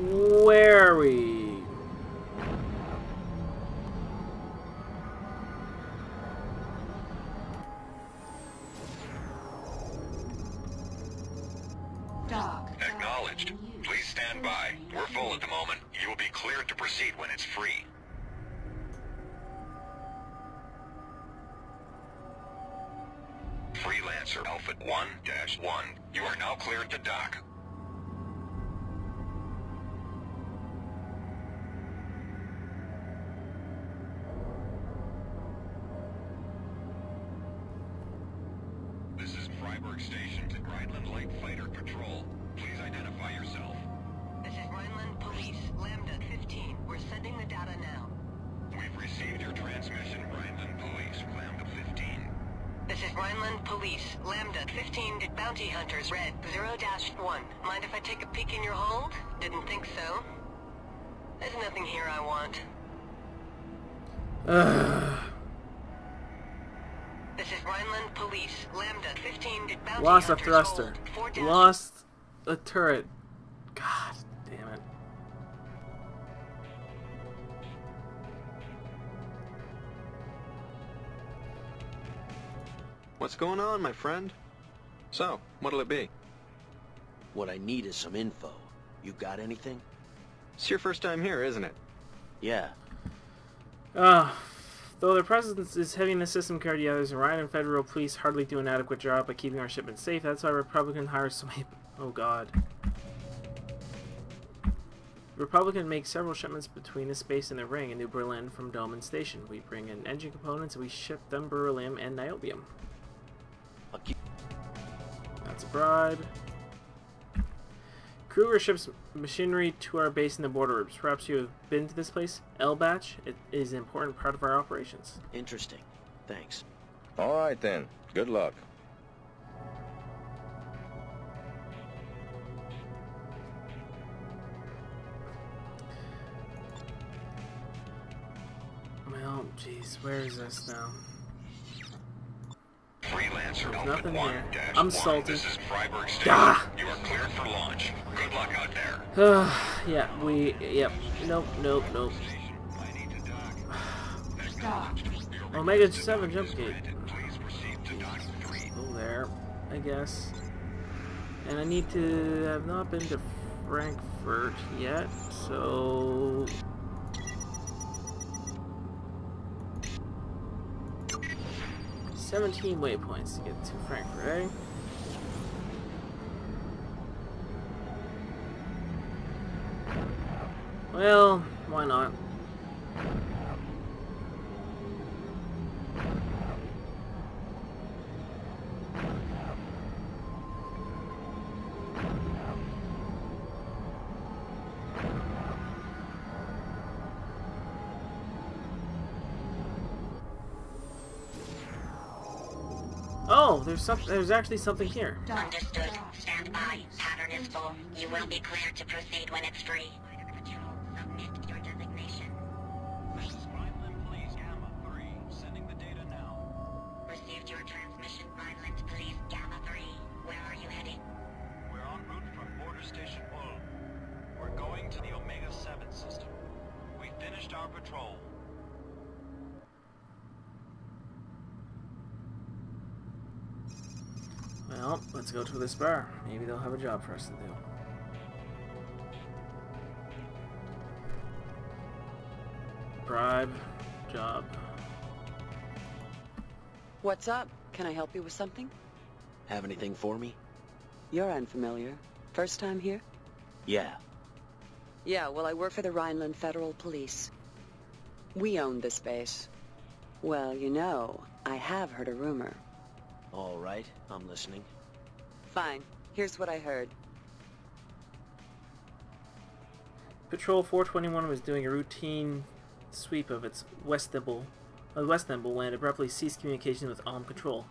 wary. Acknowledged. Please stand by. We're full at the moment. You will be cleared to proceed when it's free. Freelancer Alpha 1-1. You are now cleared to dock. Station to Rhineland Light Fighter Patrol. Please identify yourself. This is Rhineland Police, Lambda 15. We're sending the data now. We've received your transmission, Rhineland Police, Lambda 15. This is Rhineland Police, Lambda 15 to Bounty Hunters Red 0-1. Mind if I take a peek in your hold? Didn't think so. There's nothing here I want. This is Rhineland Police, Lambda 15 to Bounty Lost a thruster. Lost a turret. God damn it. What's going on, my friend? So, what'll it be? What I need is some info. You got anything? It's your first time here, isn't it? Yeah. Though their presence is heavy in the system compared to the others, Ryan and Federal Police hardly do an adequate job by keeping our shipments safe. That's why Republican hires so many... Oh, God. Republican makes several shipments between the space and the ring in New Berlin from Dolman Station. We bring in engine components and we ship them beryllium and niobium. That's a bribe. Kruger ships machinery to our base in the border groups. Perhaps you have been to this place, Elbatch. It is an important part of our operations. Interesting. Thanks. All right then. Good luck. Well, jeez, where is this now? Freelancer Alpha 1-1. I'm salty. This is Freiburg Station. You are cleared for launch. Good luck out there. Nope. Omega-7 jump gate. Oh, there, I guess. And I need to have not been to Frankfurt yet, so... seventeen waypoints to get to Frankfurt, eh? Well, why not? Oh, there's actually something here. Understood. Stand by. Pattern is full. You will be cleared to proceed when it's free. Submit your designation. This is Rhineland Police Gamma 3. Sending the data now. Received your transmission, Rhineland Police Gamma 3. Where are you heading? We're en route from Border Station Ohm. We're going to the Omega-7 system. We finished our patrol. Well, let's go to this bar. Maybe they'll have a job for us to do. Bribe. Job. What's up? Can I help you with something? Have anything for me? You're unfamiliar. First time here? Yeah. Yeah, well, I work for the Rhineland Federal Police. We own this base. Well, you know, I have heard a rumor. All right, I'm listening. Fine. Here's what I heard. Patrol 421 was doing a routine sweep of its West Dimble when it abruptly ceased communication with Arm control.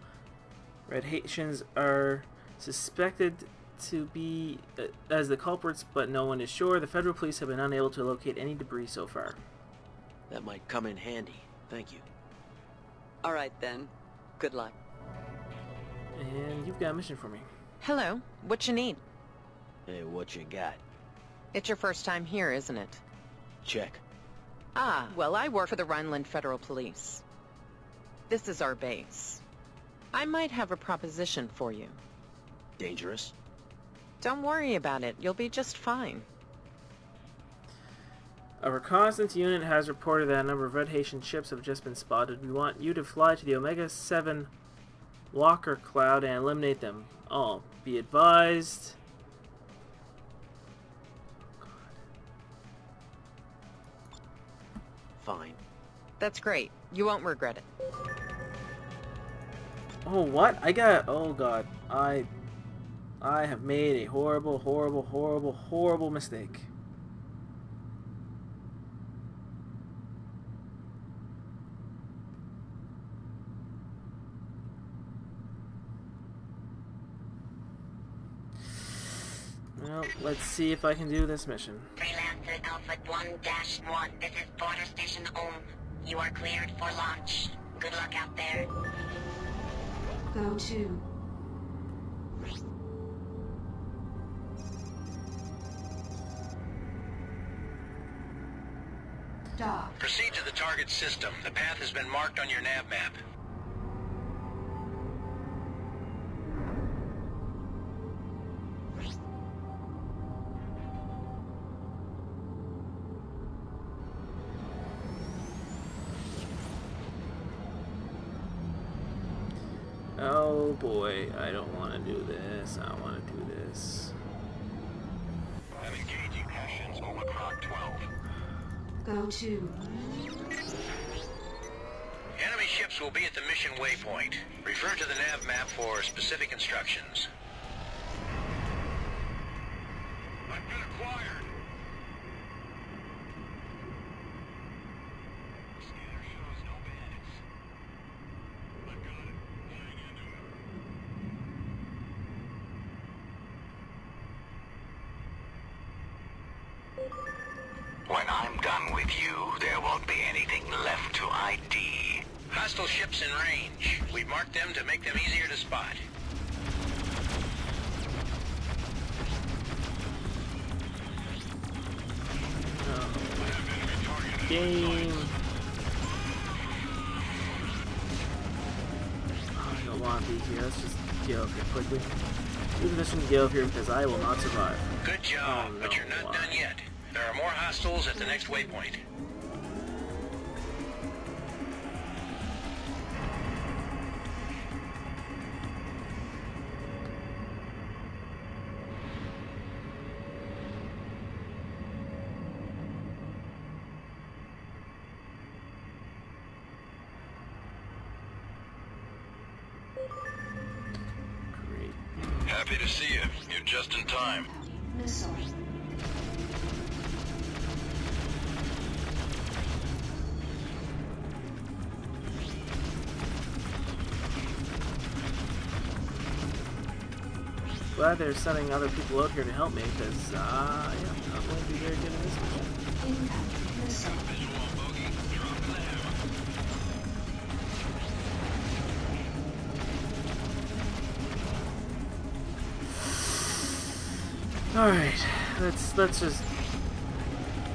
Red Haitians are suspected to be as the culprits, but no one is sure. The Federal Police have been unable to locate any debris so far. That might come in handy. Thank you. All right then. Good luck. And you've got a mission for me. Hello. What you need? Hey, what you got? It's your first time here, isn't it? Check. Ah, well, I work for the Rhineland Federal Police. This is our base. I might have a proposition for you. Dangerous? Don't worry about it. You'll be just fine. A reconnaissance unit has reported that a number of Red Haitian ships have just been spotted. We want you to fly to the Omega-7 Walker Cloud and eliminate them all. Be advised. Fine. That's great. You won't regret it. Oh, what? I got... Oh, God. I have made a horrible, horrible, horrible, horrible mistake. Well, let's see if I can do this mission. Freelancer Alpha 1-1, this is Border Station Ohm. You are cleared for launch. Good luck out there. Go to. Dock. Proceed to the target system. The path has been marked on your nav map. Oh boy, I don't want to do this. I want to do this. I'm engaging Hessians over clock 12. Go to. Enemy ships will be at the mission waypoint. Refer to the nav map for specific instructions. I've been acquired. When I'm done with you, there won't be anything left to ID. Hostile ships in range. We've marked them to make them easier to spot. Oh. Game. Oh, I don't want these here. Let's just get up here quickly. Leave this and get up here because I will not survive. Good job, oh, no, but you're not done yet. There are more hostiles at the next waypoint. Great. Happy to see you. You're just in time. Glad they're sending other people out here to help me, because yeah, I'm not going to be very good at this one. Alright, let's just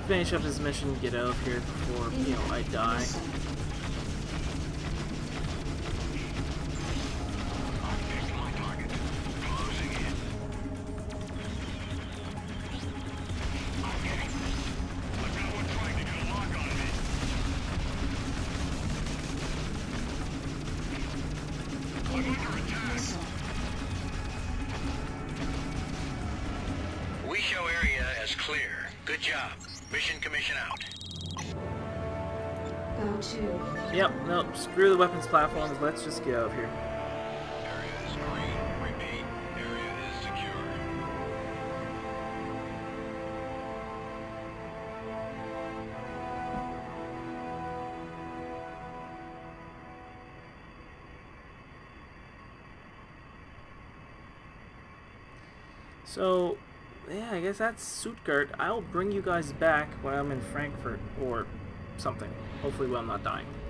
finish up this mission and get out of here before, you know, I die. We show area as clear. Good job. Mission commission out. Go to. Yep, nope. Screw the weapons platforms. Let's just get out of here. Area is green. Repeat. Area is secure. So. Yeah, I guess that's Stuttgart. I'll bring you guys back when I'm in Frankfurt or something. Hopefully when I'm not dying.